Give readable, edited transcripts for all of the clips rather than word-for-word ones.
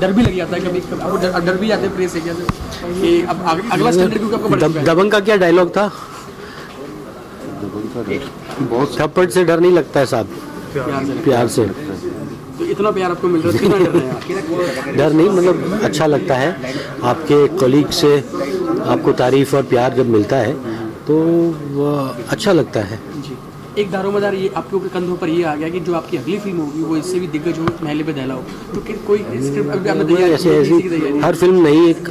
डर भी लग जाता है कभी, आपको डर भी जाते प्रेस एरिया से कि अब अगला स्टैंडर्ड क्योंकि आपको बढ़ गया। दबंग का क्या डायलॉग था? बहुत थप्पड़ से डर नहीं लगता है साहब, प्यार से। तो इतना प्यार आपको मिल रहा है, इतना डर नहीं, मतलब अच्छा लगता है आपके कॉलीग से आपको तारीफ और प्यार जब मिलता है तो अच्छा लगता है। एक दारोमदार ये आपके ऊपर कंधों पर ये आ गया कि जो आपकी अगली फिल्म होगी वो इससे भी दिग्गज हो, महले पे दहला हो, क्योंकि तो कोई स्क्रिप्ट अभी ऐसी हर फिल्म नई एक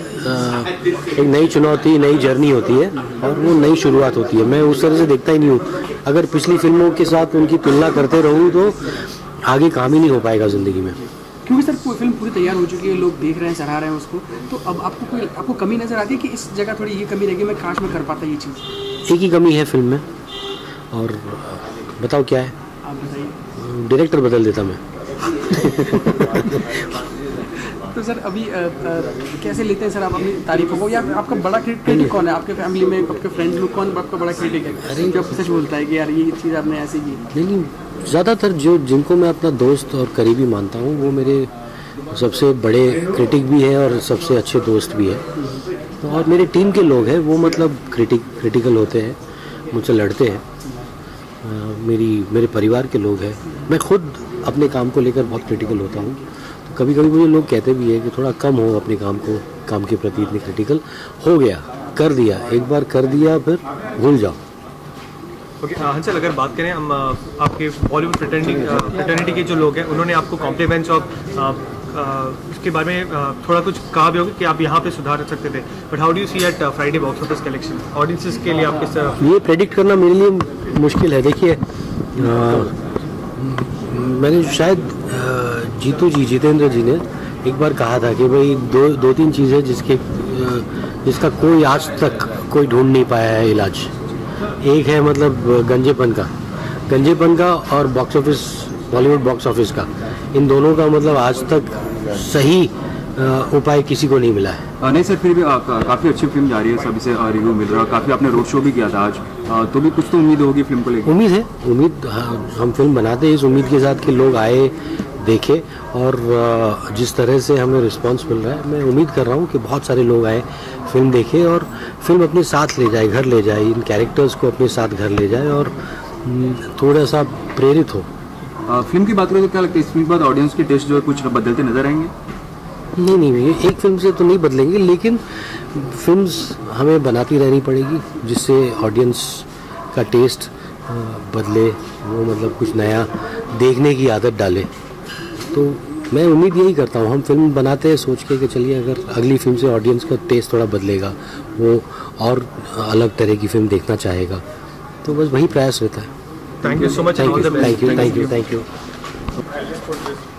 नई चुनौती, नई जर्नी होती है और वो नई शुरुआत होती है। मैं उस तरह से देखता ही नहीं हूँ, अगर पिछली फिल्मों के साथ उनकी तुलना करते रहूँ तो आगे काम ही नहीं हो पाएगा ज़िंदगी में, क्योंकि सर कोई फिल्म पूरी तैयार हो चुकी है, लोग देख रहे हैं, सराह रहे हैं उसको। तो अब आपको कोई आपको कमी नज़र आती है कि इस जगह थोड़ी ये कमी रहेगी, मैं काश में कर पाता ये चीज़? एक ही कमी है फिल्म में, और बताओ क्या है, आप बताइए। डायरेक्टर बदल देता मैं। तो सर अभी कैसे लेते हैं सर आप अपनी तारीफों को, या आपका बड़ा क्रिटिक कौन है आपके फैमिली में, आपके फ्रेंड्स में कौन आपका बड़ा क्रिटिक है? अरे जो सच बोलता है कि यार ये चीज़ आपने ऐसी की? नहीं, ज़्यादातर जो जिनको मैं अपना दोस्त और करीबी मानता हूँ वो मेरे सबसे बड़े क्रिटिक भी हैं और सबसे अच्छे दोस्त भी हैं, और मेरी टीम के लोग हैं वो मतलब क्रिटिकल होते हैं, मुझसे लड़ते हैं। मेरे परिवार के लोग हैं, मैं खुद अपने काम को लेकर बहुत क्रिटिकल होता हूँ, तो कभी कभी मुझे लोग कहते भी हैं कि थोड़ा कम हो अपने काम के प्रति इतनी क्रिटिकल हो गया, कर दिया एक बार, कर दिया फिर भूल जाओ। ओके हंसल, अगर बात करें हम आपके बॉलीवुड फ्रेटर्निटी के जो लोग हैं उन्होंने आपको कॉम्प्लीमेंट्स और उसके बारे में थोड़ा कुछ कहा भी होगा कि आप यहाँ पे सुधार सकते थे, but how do you see at Friday box office collection audiences के लिए आपके सर? ये प्रेडिक्ट करना मेरे लिए मुश्किल है। देखिए मैंने शायद जितेंद्र जी ने एक बार कहा था कि भाई दो तीन चीज़ें जिसका कोई आज तक कोई ढूंढ नहीं पाया है इलाज, एक है मतलब गंजेपन का और box office, Bollywood box office का, इन दोनों का मतलब आज तक सही उपाय किसी को नहीं मिला है। नहीं सर, फिर भी काफ़ी अच्छी फिल्म जा रही है, सभी से रिव्यू मिल रहा है, काफ़ी आपने रोड शो भी किया था आज, तो भी कुछ तो उम्मीद होगी फिल्म को लेकर? उम्मीद हाँ, हम फिल्म बनाते हैं इस उम्मीद के साथ कि लोग आए, देखे, और जिस तरह से हमें रिस्पॉन्स मिल रहा है मैं उम्मीद कर रहा हूँ कि बहुत सारे लोग आए, फिल्म देखे और फिल्म अपने साथ ले जाए, घर ले जाए, इन कैरेक्टर्स को अपने साथ घर ले जाए और थोड़ा सा प्रेरित हो। फिल्म की बात करें तो क्या लगता है इस फिल्म के बाद ऑडियंस के टेस्ट जो है कुछ बदलते नजर आएंगे? नहीं, एक फिल्म से तो नहीं बदलेंगे, लेकिन फिल्म्स हमें बनाती रहनी पड़ेगी जिससे ऑडियंस का टेस्ट बदले, वो मतलब कुछ नया देखने की आदत डाले। तो मैं उम्मीद यही करता हूँ, हम फिल्म बनाते हैं सोच के कि चलिए अगर अगली फिल्म से ऑडियंस का टेस्ट थोड़ा बदलेगा, वो और अलग तरह की फिल्म देखना चाहेगा, तो बस वही प्रयास रहता है। Thank you so much. Thank you.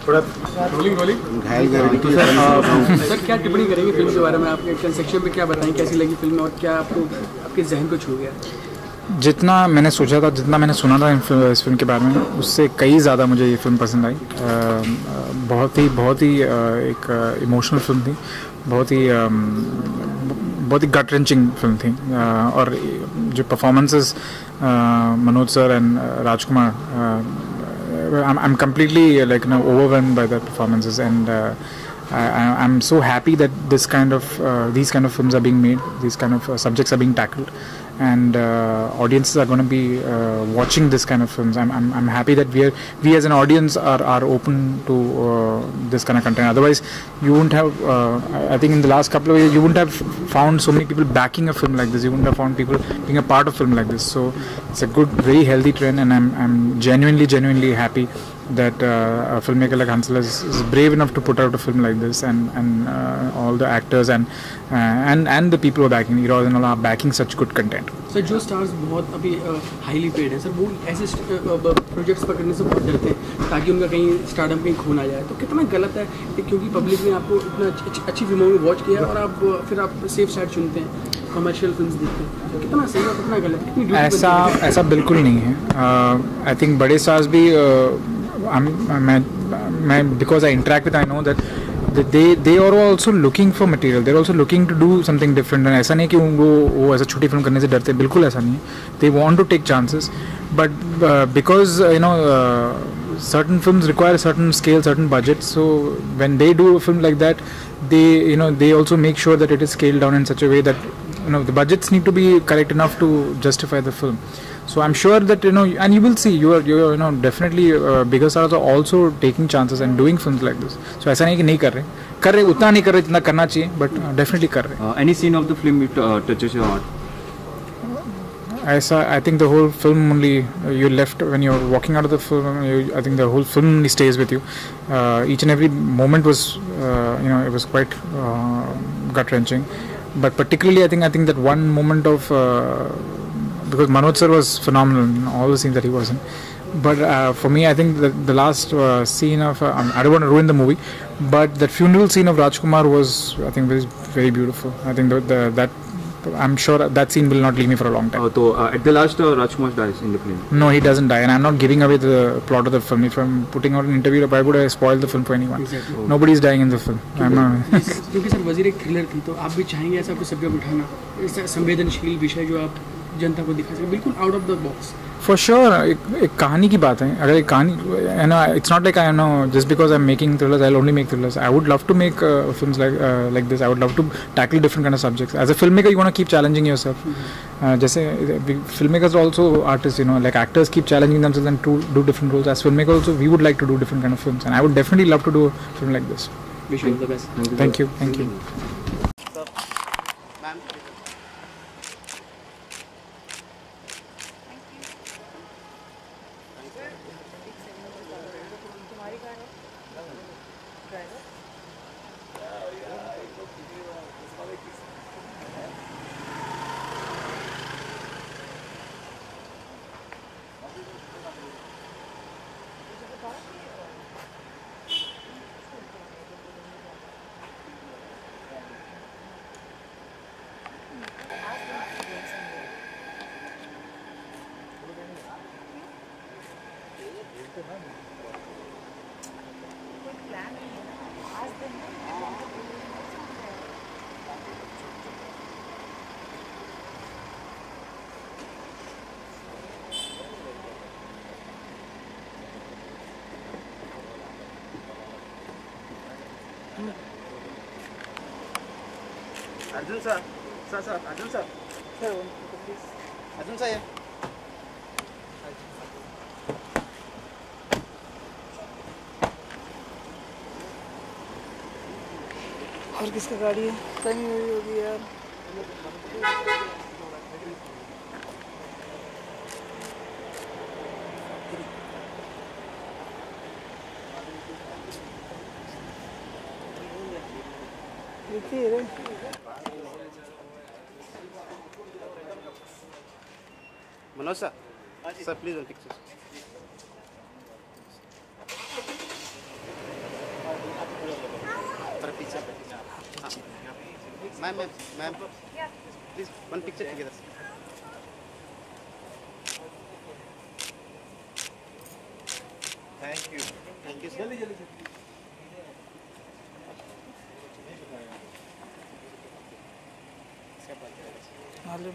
थोड़ा रोलिंग घायल कर रही है। सर क्या टिप्पणी करेंगे फिल्म के बारे में, आपके कंसेप्शन पे क्या बताएं, कैसी लगी फिल्म और क्या आपको आपके जहन को छू गया? जितना मैंने सोचा था, जितना मैंने सुना था इस फिल्म के बारे में, उससे कई ज़्यादा मुझे ये फिल्म पसंद आई। बहुत ही एक इमोशनल फिल्म थी, बहुत ही गट रेंचिंग फिल्म थी, और जो performances Manoj sir and Rajkumar, I'm completely overwhelmed by their performances, and I'm so happy that these kind of films are being made, these kind of subjects are being tackled, and audiences are going to be watching this kind of films. I'm happy that we as an audience are open to this kind of content. Otherwise, you wouldn't have. I think in the last couple of years, you wouldn't have found so many people backing a film like this. You wouldn't have found people being a part of film like this. So it's a good, very healthy trend, and I'm genuinely happy that a filmmaker like Hansel is brave enough to put out a film like this, and all the actors and the people who are backing Eros and all are backing such good content. Sir, जो stars बहुत अभी highly paid हैं, sir वो ऐसे projects पकड़ने से बहुत डरते हैं ताकि उनका कहीं stardom कहीं खो ना जाए, तो कितना गलत है क्योंकि public ने आपको इतना अच्छी फिल्मों में watch किया और आप फिर आप safe side चुनते हैं, कमर्शियल फिल्म्स देखते हैं, तो कितना सही और कितना गलत? ऐसा बिल्कुल नहीं है। आई थिंक बड़े stars भी because I interact with, I know that they are also looking for material. They're also looking to do something different. And ऐसा नहीं कि वो ऐसा छोटी फिल्म करने से डरते, बिल्कुल ऐसा नहीं है. They want to take chances, but because certain films require a certain scale, certain budget. So when they do a film like that, they also make sure that it is scaled down in such a way that the budgets need to be correct enough to justify the film. So I'm sure that and you will see definitely bigger stars are also taking chances and doing films like this. So ऐसा नहीं कि नहीं कर रहे उतना नहीं कर रहे जितना करना चाहिए, but definitely कर रहे. Any scene of the film it touches your heart? I think the whole film only you left when you're walking out of the film. I think the whole film only stays with you. Each and every moment was it was quite gut-wrenching. But particularly I think that one moment of because Manoj sir was phenomenal in all the scenes that he was in. But for me, I think the last scene of I don't want to ruin the movie, but that funeral scene of Rajkumar was I think very beautiful. I think that. I'm sure that scene will not leave me for a long time. So at the last, Rajkumar dies in the film. No, he doesn't die, and I'm not giving away the plot of the film. If I'm putting out an interview, why would I spoil the film for anyone? Exactly. Nobody is dying in the film. क्योंकि sir Wazir एक thriller थी, तो आप भी चाहेंगे ऐसा कुछ subject उठाना, ऐसा संवेदनशील विषय जो आप जनता को दिखा सके, बिल्कुल out of the box. For sure, एक कहानी की बात है. अगर एक कहानी it's not like just because I'm making thrillers I'll only make thrillers. I would love to make films like this. I would love to tackle different kind of subjects. As a filmmaker, you want to keep challenging yourself. जैसे filmmakers also artists, like actors keep challenging themselves and to do different roles. As filmmakers also, we would like to do different kind of films, and I would definitely love to do a film like this. Wish you all the best. Thank you. Thank you. Arjun sir, yeah. और किसका गाड़ी है? तंग हुई होगी यार. Manoj sir, sir please picture. Ma'am, please one picture together. Thank you sir. Jaldi. Malum.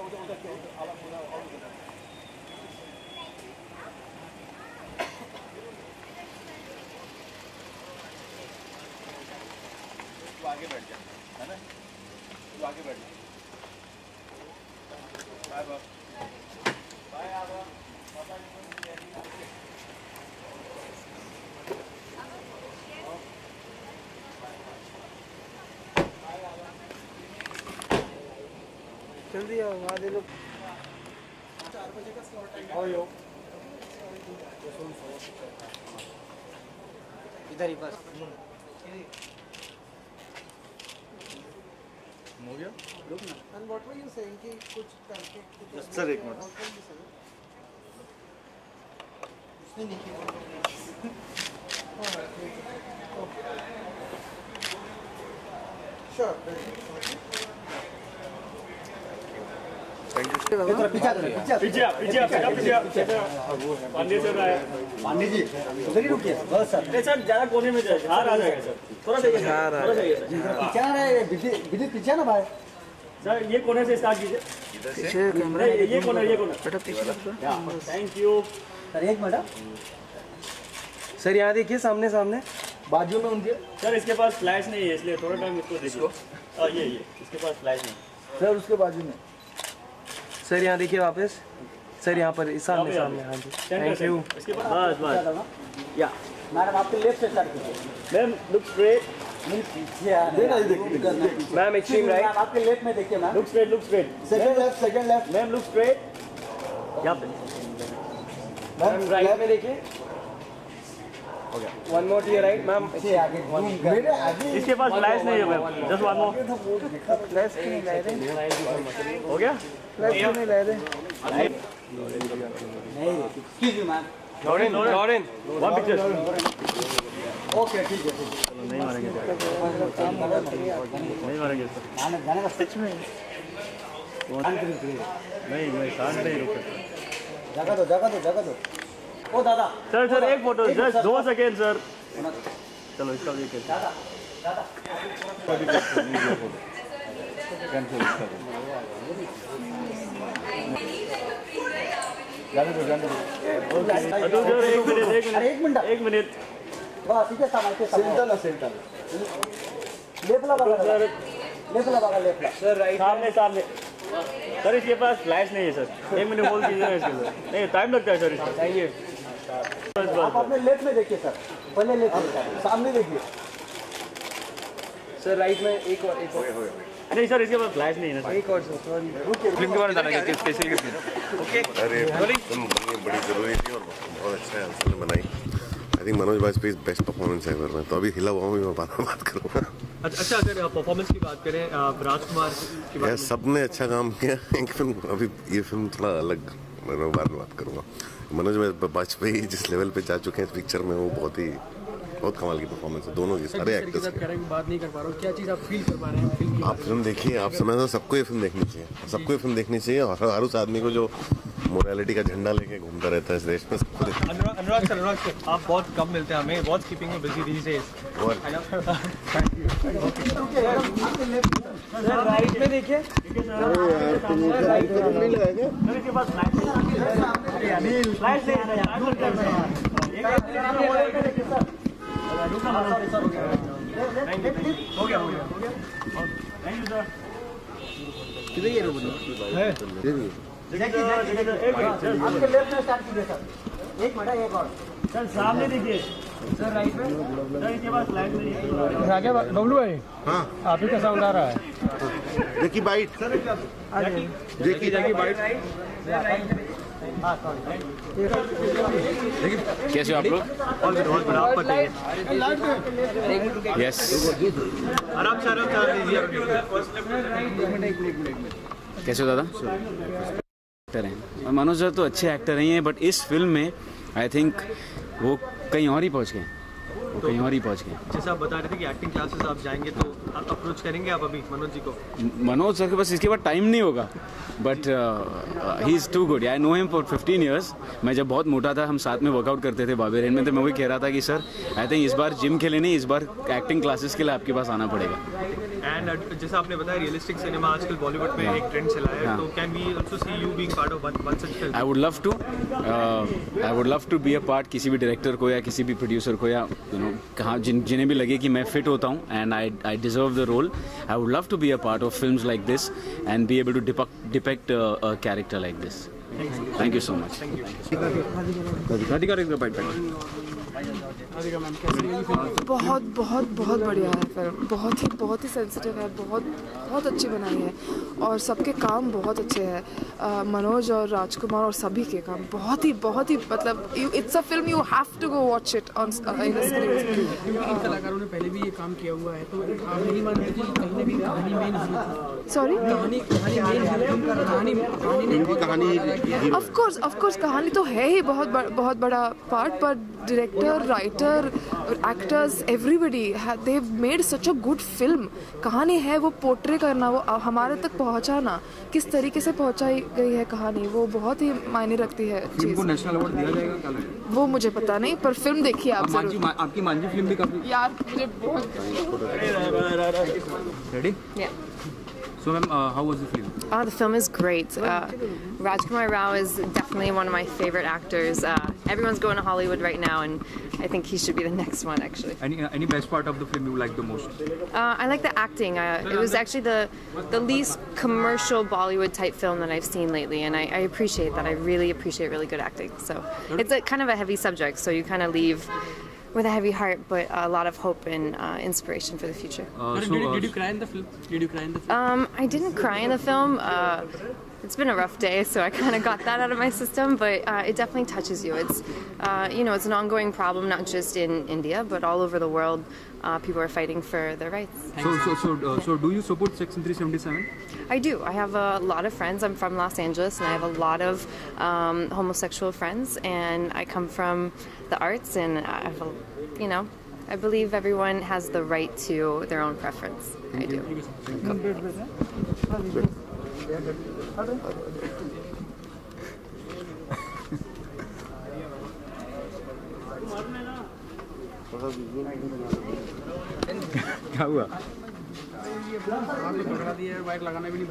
Uda. आगे बैठ जा है ना बाय आबा पता नहीं. जल्दी आओ वहाँ दे लो 4 बजे का स्लॉट है. आओ इधर ही बस हो गया. लुक ना. And what were you saying कि कुछ करके. सर एक मिनट. उसने नहीं किया. Okay sure. पीछे पांडे सर आए. पांडे जी उधर ही रुकिए बस. सर अरे सर ज्यादा कोने में जाए. हां आ जाएगा सर. थोड़ा पीछे ना भाई. सर ये कोने से स्टार्ट कीजिए. इधर से. ये कोना. बेटा पीछे. Thank you. अरे एक मैडम सर यहाँ देखिए सामने सामने बाजू में उनके सर इसके पास फ्लैश नहीं है इसलिए थोड़ा टाइम इसको देखो ये इसके पास फ्लैश नहीं सर उसके बाजू में सर यहाँ देखिए वापस सर यहाँ पर सामने सामने हाँ जी थैंक यू बस बस या मैडम आपके लेफ्ट से स्टार्ट कीजिए ma'am look straight ma'am extreme right आपके लेफ्ट में देखिए ma'am look straight second left ma'am look straight यहाँ पे मैम राइट में देखिए हो गया वन मोर ये राइट मैम इसके पास फ्लैश नहीं है ma'am just one more flash नहीं ले रहे हो गया फ्लैश नहीं ले रहे नहीं excuse ma'am Lauren Lauren one picture okay ठीक है चलो नहीं मारेंगे नहीं जाने का सच में नहीं मैं शांत नहीं रुक सकता जगह दो ओ दादा सर सर एक फोटो जस्ट 2 सेकंड सर चलो इसका भी कर दादा दादा कैंसिल कर जाने दो ओके एक मिनट बस ठीक है सेंटर लेफ्ट लगा सर राइट सामने सर इसके पास फ्लैश नहीं है सर 1 मिनट बोल दीजिए इसके सर नहीं टाइम लगता है सर इसको चाहिए आप अपने लेफ्ट में देखिए सर पहले लेफ्ट सामने देखिए सर राइट में एक और नहीं सर इसके पास फ्लैश नहीं है सर एक और सॉरी फिल्म के बारे में जाना चाहते हैं स्पेशली ओके अरे बड़ी जरूरी थी और बहुत अच्छा आंसर बनाई I think Manoj Bajpayee best performance है मेरे में तो अभी हिला हुआ हूँ मैं बात करूँगा अच्छा अगर परफॉर्मेंस की बात करें राजकुमार की बात सब ने अच्छा काम किया एक फिल्म अभी ये फिल्म थोड़ा अलग मैं बाद में बात करूँगा मनोज बाजपेयी जिस लेवल पे जा चुके हैं इस पिक्चर में वो बहुत कमाल की परफॉर्मेंस है दोनों की सारे एक्टर्स बात नहीं कर पा रहा हूँ क्या चीज़ आप फील कर पा रहे हैं आप फिल्म देखिए आप समझ सबको ये फिल्म देखनी चाहिए और हर उस आदमी को जो मोरालिटी का झंडा लेके घूमता रहता है इस देश में अनुराग सर आप बहुत कम मिलते हैं हमें बहुत कीपिंग में बिजी दीजिए राइट में देखिए आपके लेफ्ट में स्टार्ट कीजिए सर एक मिनट एक और सर सामने देखिए सर राइट में सर इसके पास लाइट नहीं है आगे बबलू भाई हां आप ही का साउंड आ रहा है देखिए बाइट सर देखिए बाइट हां सॉरी देखिए कैसे हो आप लोग और आप बताइए यस आराम से दीजिए एक मिनट कैसे हो दादा एक्टर हैं और मनोज सर तो अच्छे एक्टर ही हैं बट इस फिल्म में आई थिंक वो कहीं और ही पहुंच गए जैसे आप बता रहे थे कि एक्टिंग क्लासेस आप जाएंगे तो आप अप्रोच करेंगे आप अभी मनोज जी को मनोज सर के बस इसके बाद टाइम नहीं होगा but he is too good I know him for 15 years मैं जब बहुत मोटा था हम साथ में वर्कआउट करते थे बाबेरहन में तो मैं वही कह रहा था कि सर आई थिंक इस बार जिम के लिए नहीं इस बार एक्टिंग क्लासेस के लिए आपके पास आना पड़ेगा एंड जैसा आपने बताया रियलिस्टिक सिनेमा आजकल बॉलीवुड में एक ट्रेंड चला है तो can we also see you being part of one such film I would love to be a part किसी भी डायरेक्टर को या किसी भी प्रोड्यूसर को या यू नो कहाँ जिन्हें भी लगे कि मैं फिट होता हूँ and I deserve the role I would love to be a part of films like this and be able to depict a character like this thank you so much बहुत बढ़िया है फिल्म बहुत ही sensitive है बहुत अच्छी बनाई है और सबके काम बहुत अच्छे हैं मनोज और राजकुमार और सभी के काम बहुत ही मतलब it's a film you have to go watch it on इन कलाकारों ने पहले भी ये काम किया हुआ है तो आप नहीं मानते कि कहीं भी कहानी में सॉरी कहानी ऑफ कोर्स कहानी तो है ही बहुत बड़ा पार्ट पर director writer actors everybody they made such a good film कहानी है वो पोर्ट्रे करना वो हमारे तक पहुंचाना किस तरीके से पहुंचाई गई है कहानी वो बहुत ही मायने रखती है फिल्म को नेशनल अवार्ड दिया जाएगा वो मुझे पता नहीं पर फिल्म देखिए आप आपकी मांझी फिल्म भी काफी यार मुझे बहुत ready So ma'am, how was the film? Oh, the film is great. Rajkumar Rao is definitely one of my favorite actors. Everyone's going to Hollywood right now, and I think he should be the next one, actually. Any best part of the film you like the most? I like the acting. It was actually the least commercial Bollywood-type film that I've seen lately, and I appreciate that. I really appreciate really good acting. So it's a kind of a heavy subject, so you kind of leave with a heavy heart, but a lot of hope and inspiration for the future. Did you cry in the film? I didn't cry in the film. It's been a rough day, so I kind of got that out of my system, but it definitely touches you. It's, you know, it's an ongoing problem, not just in India, but all over the world. People are fighting for their rights. So do you support Section 377? I do. I have a lot of friends. I'm from Los Angeles, and I have a lot of homosexual friends, and I come from the arts, and you know, I believe everyone has the right to their own preference. I do. Cool. क्या हुआ? Bike लगाना भी नहीं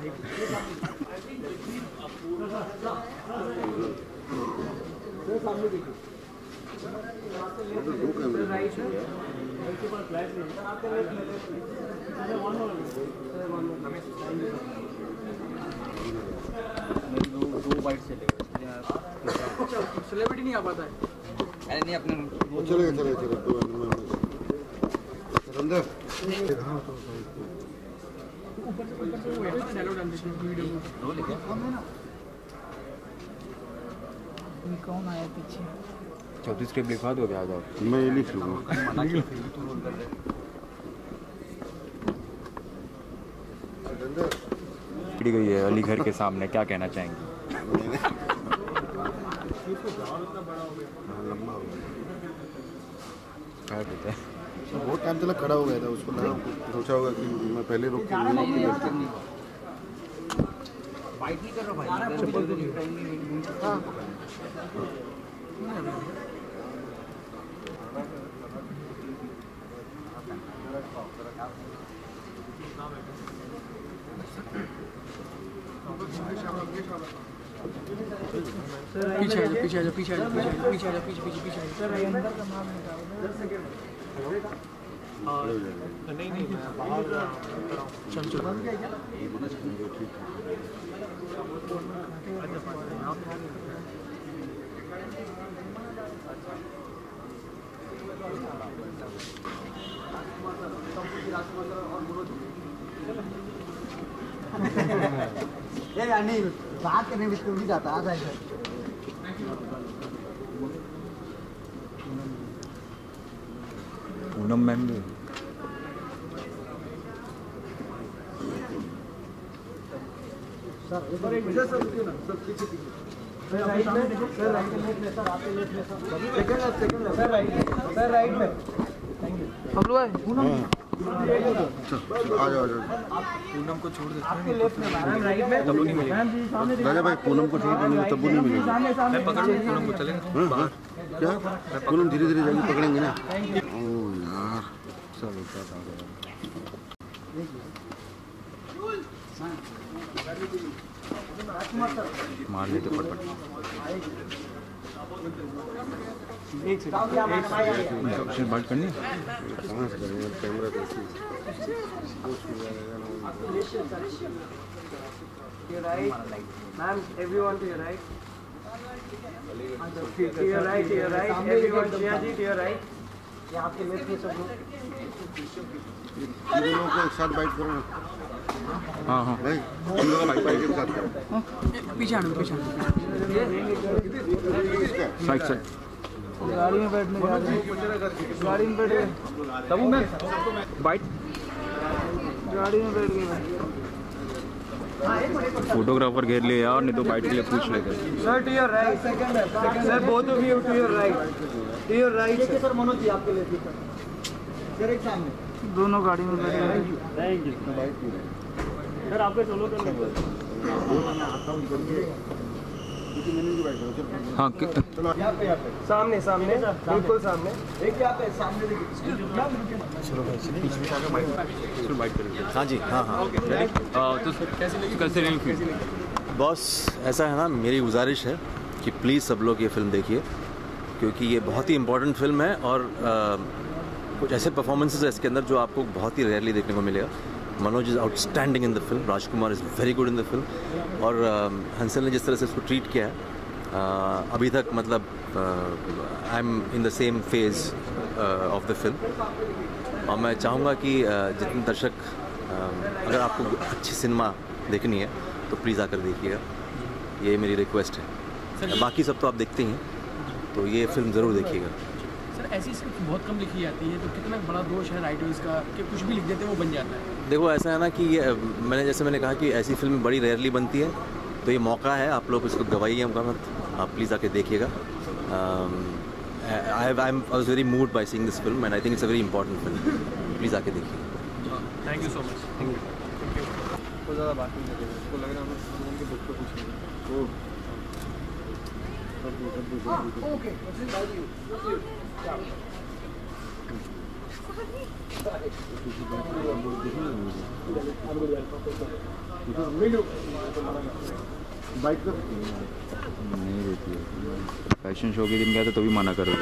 celebrity नहीं आ पाता है। अरे नहीं अपने कौन आया पीछे 34 स्क्रिप्ट लिखवा दो क्या आप? मैं ये लिख लूँगा। पड़ी गई है अलीगढ़ के सामने, क्या कहना चाहेंगे? बहुत टाइम तक खड़ा हो गया था, उसको सोचा होगा कि मैं पहले रोक नहीं बात करने में भी जाता आ जाएगा। पूनम मैम भी सर एक मिनट सर रुकिए ना सर पीछे सर राइट में देखो सर राइट में सर आपके लेफ्ट में सर सेकंड सर राइट में थैंक यू हम लोग है पूनम आ जाओ पूनम को छोड़ देते राजा भाई पूनम को छोड़ देंगे तब्बू नहीं मिलेगा मैं पकड़ूंगा पूनम को चलेंगे क्या पूनम धीरे धीरे जाएगी पकड़ेंगे ना ओह यार सब एक मार लेते फटफट एक से बात करनी है camera ma'am everyone to your right everyone to your right ये आपके लेफ्ट में सब लोग को एक साथ बाइट करो हाँ हाँ पीछे आना पीछे साइड साइड गाड़ी में बैठने गाड़ी में बैठ गए तब मैं बाइट गाड़ी में बैठ गए फोटोग्राफर घेर ले यार नहीं तो बाइट के लिए पूछ लेते sir to your right second sir both of you to your right sir Manoj ji आपके लिए सर एक सामने दोनों गाड़ी में बैठ गए सर आपके चलो कर हाँ सामने सामने बिल्कुल सामने एक क्या पे सामने देखिए। हाँ जी हाँ हाँ तो कैसे लगी? बॉस ऐसा है ना, मेरी गुजारिश है कि प्लीज़ सब लोग ये फिल्म देखिए क्योंकि ये बहुत ही इम्पोर्टेंट फिल्म है और कुछ ऐसे परफॉर्मेंसेस है इसके अंदर जो आपको बहुत ही रेयरली देखने को मिलेगा। Manoj is outstanding in the film, Rajkumar is very good in the film और हंसल ने जिस तरह से इसको ट्रीट किया है अभी तक, मतलब I am in the same phase of the film और मैं चाहूँगा कि जितने दर्शक अगर आपको अच्छी सिनेमा देखनी है तो प्लीज़ आकर देखिएगा, ये मेरी रिक्वेस्ट है। बाकी सब तो आप देखते ही हैं तो ये फिल्म ज़रूर देखिएगा। सर ऐसी स्क्रिप्ट बहुत कम लिखी जाती है तो कितना बड़ा दोष है राइटर्स का कि कुछ भी लिख देते हैं वो बन जाता है? देखो ऐसा है ना कि ये मैंने कहा कि ऐसी फिल्म बड़ी रेयरली बनती है तो ये मौका है, आप लोग इसको गवाइए मत, आप प्लीज़ आके देखिएगा। I was very moved by seeing this film and I think it's a very important film. Please आके देखिए। Thank you so much. Thank you. बहुत ज़्यादा बात नहीं करेंगे, उसको लग रहा है हम बुक पे पूछेंगे। ओके बाइक तो नहीं रहती है, फैशन शो के दिन गया था तभी मना कर रही थी।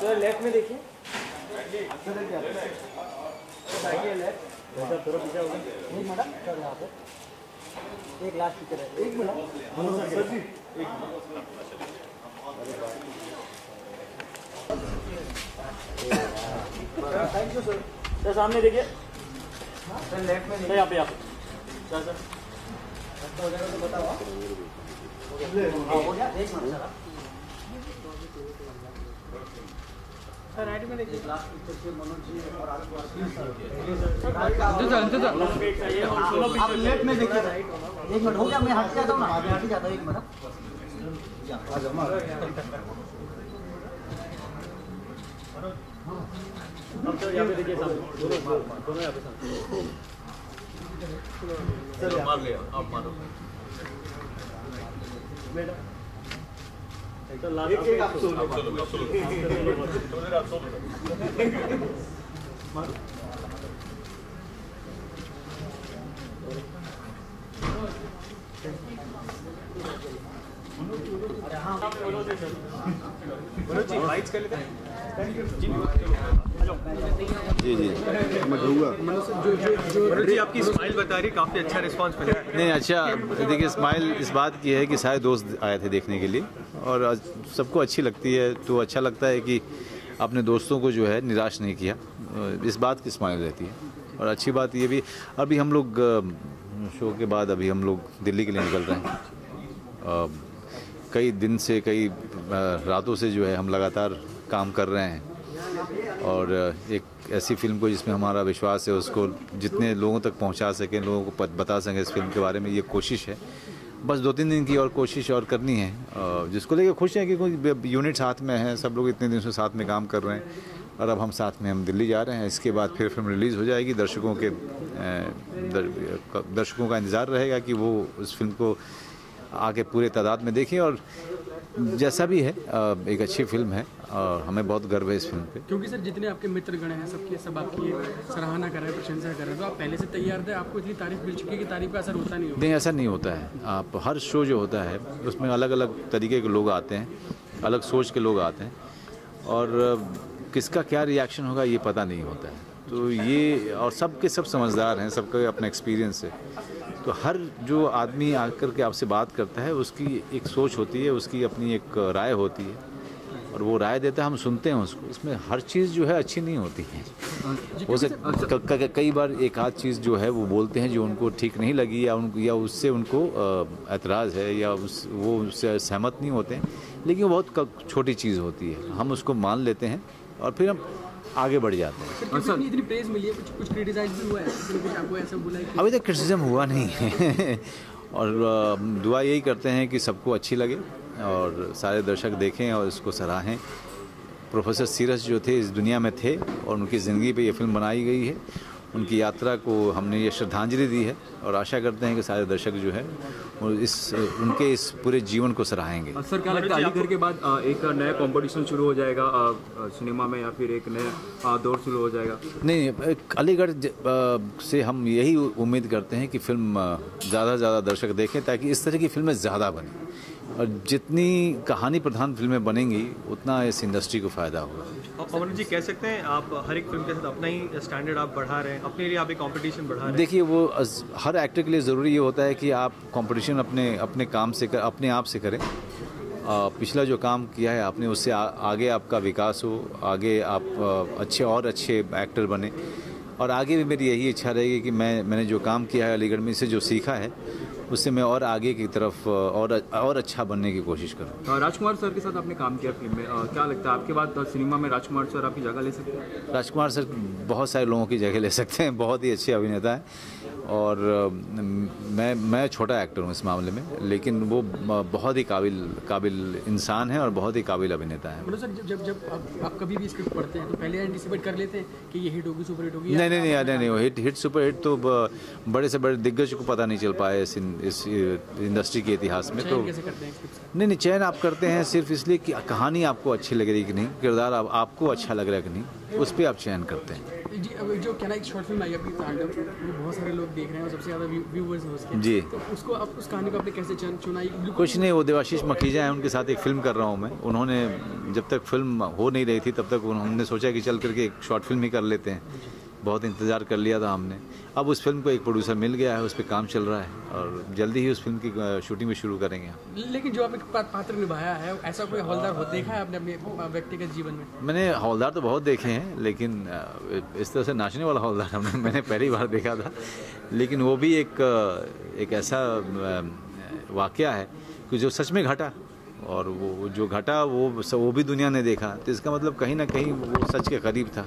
सर लेफ्ट में देखिए, एक लास्ट पिक्चर है, एक minute. Thank you sir. Sir सामने देखिए, सर लेफ्ट में, यहाँ पे यहाँ पे सर हो जाएगा तो बताओ। हो गया, एक मिनट सर राइट में देखिए। लास्ट पिक्चर से मनोज जी और आलोक, आप लेफ्ट में देखिए। एक मिनट हो गया, मैं हट जाता हूँ ना, आगे हट जाता हूँ, एक मिनट। यहाँ पे देखिए दोनों, यहाँ पे चलो मार ले, आप मारो बेटा। तो जी जी मैं जो आपकी स्माइल बता रही, काफ़ी अच्छा रिस्पांस मिला। नहीं अच्छा देखिए, स्माइल इस बात की है कि सारे दोस्त आए थे देखने के लिए और सबको अच्छी लगती है तो अच्छा लगता है कि अपने दोस्तों को जो है निराश नहीं किया, इस बात की स्माइल रहती है। और अच्छी बात ये भी, अभी हम लोग शो के बाद अभी हम लोग दिल्ली के लिए निकल रहे हैं। कई दिन से कई रातों से जो है हम लगातार काम कर रहे हैं और एक ऐसी फिल्म को जिसमें हमारा विश्वास है उसको जितने लोगों तक पहुँचा सकें, लोगों को बता सकें इस फिल्म के बारे में, ये कोशिश है। बस 2-3 दिन की और कोशिश और करनी है, जिसको लेकर खुश हैं कि कोई यूनिट साथ में है, सब लोग इतने दिन से साथ में काम कर रहे हैं और अब हम साथ में हम दिल्ली जा रहे हैं। इसके बाद फिर फिल्म रिलीज़ हो जाएगी, दर्शकों का इंतज़ार रहेगा कि वो उस फिल्म को आके पूरे तादाद में देखें और जैसा भी है एक अच्छी फिल्म है और हमें बहुत गर्व है इस फिल्म पे। क्योंकि सर जितने आपके मित्र गण हैं सब आपकी सराहना कर रहे हैं, प्रशंसा कर रहे हैं, तो आप पहले से तैयार थे, आपको इतनी तारीफ मिल चुकी है कि तारीफ का असर होता नहीं होगा? नहीं ऐसा नहीं होता है। आप हर शो जो होता है उसमें अलग अलग तरीके के लोग आते हैं, अलग सोच के लोग आते हैं और किसका क्या रिएक्शन होगा ये पता नहीं होता है। तो ये और सबके सब समझदार हैं, सबका अपना एक्सपीरियंस है, तो हर जो आदमी आकर के आपसे बात करता है उसकी एक सोच होती है, उसकी अपनी एक राय होती है और वो राय देता है, हम सुनते हैं उसको। इसमें हर चीज़ जो है अच्छी नहीं होती है, हो सकता कई बार एक आध चीज़ जो है वो बोलते हैं जो उनको ठीक नहीं लगी या उनको या उससे उनको एतराज़ है या वो उससे सहमत नहीं होते हैं, लेकिन वो बहुत छोटी चीज़ होती है, हम उसको मान लेते हैं और फिर हम आगे बढ़ जाते हैं। और सर इतनी प्रेज मिली है, कुछ क्रिटिसाइज भी हुआ है, कुछ आपको ऐसा बोला है कि अभी तक क्रिटिसिज्म हुआ नहीं है और दुआ यही करते हैं कि सबको अच्छी लगे और सारे दर्शक देखें और इसको सराहें। प्रोफेसर सीरस जो थे इस दुनिया में थे और उनकी ज़िंदगी पे ये फिल्म बनाई गई है, उनकी यात्रा को हमने ये श्रद्धांजलि दी है और आशा करते हैं कि सारे दर्शक जो है उनके इस पूरे जीवन को सराहेंगे। सर क्या लगता है अलीगढ़ के बाद एक नया कंपटीशन शुरू हो जाएगा सिनेमा में या फिर एक नया दौर शुरू हो जाएगा? नहीं, अलीगढ़ से हम यही उम्मीद करते हैं कि फिल्म ज़्यादा से ज़्यादा दर्शक देखें ताकि इस तरह की फिल्में ज़्यादा बने और जितनी कहानी प्रधान फिल्में बनेंगी उतना इस इंडस्ट्री को फ़ायदा होगा। और मनोज जी कह सकते हैं आप हर एक फिल्म के साथ अपना ही स्टैंडर्ड आप बढ़ा रहे हैं, अपने लिए आप एक कंपटीशन बढ़ा रहे हैं? देखिए वो हर एक्टर के लिए ज़रूरी ये होता है कि आप कंपटीशन अपने काम से अपने आप से करें। पिछला जो काम किया है आपने उससे आगे आपका विकास हो, आगे आप अच्छे और अच्छे एक्टर बने और आगे भी मेरी यही इच्छा रहेगी कि मैंने जो काम किया है अलीगढ़ में, इससे जो सीखा है उससे मैं और आगे की तरफ और अच्छा बनने की कोशिश करूँ। राजकुमार सर के साथ आपने काम किया फिल्म में, क्या लगता है आपके बाद सिनेमा में राजकुमार सर आपकी जगह ले सकते हैं? राजकुमार सर बहुत सारे लोगों की जगह ले सकते हैं, बहुत ही अच्छे अभिनेता हैं और मैं छोटा एक्टर हूँ इस मामले में, लेकिन वो बहुत ही काबिल इंसान है और बहुत ही काबिल अभिनेता है। मनोज सर जब आप कभी भी स्क्रिप्ट पढ़ते हैं तो पहले एंटीसिपेट कर लेते हैं कि ये हिट होगी, सुपर हिट होगी? नहीं, हिट सुपर हिट तो बड़े से बड़े दिग्गज को पता नहीं चल पाया इस इंडस्ट्री के इतिहास में। तो नहीं, चयन आप करते हैं सिर्फ इसलिए कि कहानी आपको अच्छी लग रही कि नहीं, किरदार आपको अच्छा लग रहा है कि नहीं, उस पर आप चयन करते हैं। जी जो कहना एक शॉर्ट फिल्म आई अपनी बहुत सारे लोग देख रहे हैं और सबसे ज़्यादा व्यूवर्स हैं उसके, जी तो उसको आप उस कहानी को आपने कैसे चुना? कुछ नहीं, वो देवाशीष मखीजा हैं, उनके साथ एक फ़िल्म कर रहा हूँ मैं। उन्होंने जब तक फिल्म हो नहीं रही थी तब तक उन्होंने सोचा कि चल करके एक शॉर्ट फिल्म ही कर लेते हैं, बहुत इंतज़ार कर लिया था हमने। अब उस फिल्म को एक प्रोड्यूसर मिल गया है, उस पर काम चल रहा है और जल्दी ही उस फिल्म की शूटिंग भी शुरू करेंगे। लेकिन जो आपने पात्र निभाया है ऐसा कोई हौलदार हो देखा है आपने अपने व्यक्तिगत जीवन में? मैंने हौलदार तो बहुत देखे हैं लेकिन इस तरह से नाचने वाला हौलदार मैंने पहली बार देखा था, लेकिन वो भी एक ऐसा वाक़या है कि जो सच में घटा और वो जो घटा वो भी दुनिया ने देखा, तो इसका मतलब कहीं ना कहीं वो सच के करीब था।